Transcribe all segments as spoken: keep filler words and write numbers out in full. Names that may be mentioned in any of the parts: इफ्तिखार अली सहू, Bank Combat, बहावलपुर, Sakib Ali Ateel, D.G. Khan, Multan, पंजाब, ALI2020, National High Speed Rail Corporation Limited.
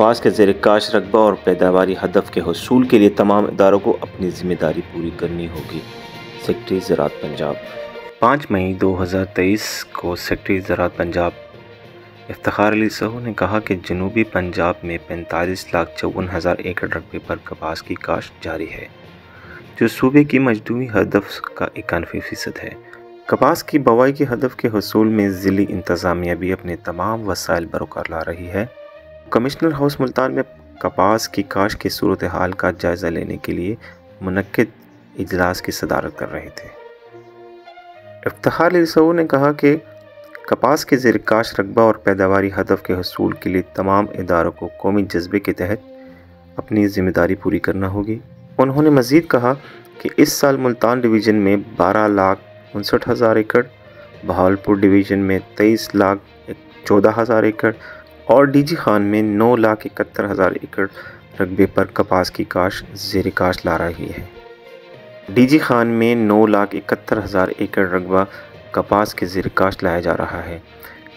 कपास के ज़ेर-ए-काश्त रकबा और पैदावारी हदफ के हसूल के लिए तमाम इदारों को अपनी ज़िम्मेदारी पूरी करनी होगी। सेक्रेटरी ज़राअत पंजाब। पाँच मई दो हज़ार तेईस को सेक्रेटरी ज़राअत पंजाब इफ्तिखार अली सहू ने कहा कि जनूबी पंजाब में पैंतालीस लाख चौवन हज़ार एकड़ रकबे पर कपास की काश्त जारी है, जो सूबे की मजमूई हदफ का इक्यानवे फ़ीसद है। कपास की बवाई के हदफ के हसूल में ज़िली इंतज़ामिया भी अपने तमाम वसाइल बरकरार ला रही है। कमिश्नर हाउस मुल्तान में कपास की काश्त की सूरत हाल का जायज़ा लेने के लिए मुनक्किद इजलास की सदारत कर रहे थे। इफ्तिखार अली सहू ने कहा कि कपास के ज़ेर काश्त रकबा और पैदावारी हदफ के हसूल के लिए तमाम इदारों को कौमी जज्बे के तहत अपनी ज़िम्मेदारी पूरी करना होगी। उन्होंने मज़ीद कहा कि इस साल मुल्तान डिवीज़न में बारह लाख उनसठ हज़ार एकड़, बहावलपुर डिवीज़न में तेईस लाख चौदह हज़ार एकड़ और डी जी खान में नौ लाख इकहत्तर हज़ार एकड़ रकबे पर कपास की काश्त ज़ेर काश्त ला रही है। डी जी खान में नौ लाख इकहत्तर हज़ार एकड़ रकबा कपास के ज़ेर काश्त लाया जा रहा है।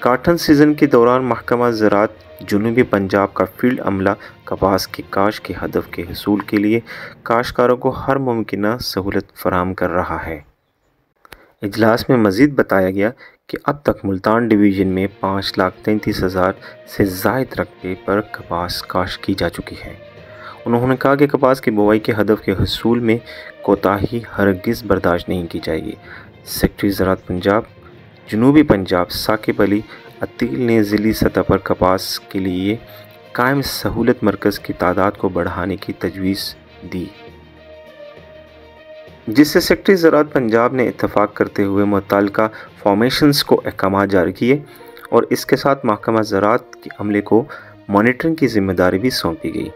काटन सीज़न के दौरान महकमा ज़राअत जुनूबी पंजाब का फील्ड अमला कपास की काश्त के हदफ के हसूल के लिए काश्तकारों को हर मुमकिन सहूलत फराहम कर रहा है। इजलास में मज़ीद बताया गया कि अब तक मुल्तान डिवीज़न में पाँच लाख तैंतीस हज़ार से ज़ायद रकबे पर कपास काश्त की जा चुकी है। उन्होंने कहा कि कपास की बुवाई के हदफ के हसूल में कोताही हरगिज़ बर्दाश्त नहीं की जाएगी। सेक्रेटरी ज़राअत पंजाब जनूबी पंजाब साकिब अली अतील ने ज़िली सतह पर कपास के लिए कायम सहूलत मरकज़ की तादाद को बढ़ाने की तजवीज़ दी, जिससे सेक्रेटरी ज़राअत पंजाब ने इत्तफ़ाक़ करते हुए मुतल्लिक़ा फॉर्मेशंस को अहकाम जारी किए और इसके साथ महकमा ज़राअत के अमले को मॉनिटरिंग की जिम्मेदारी भी सौंपी गई।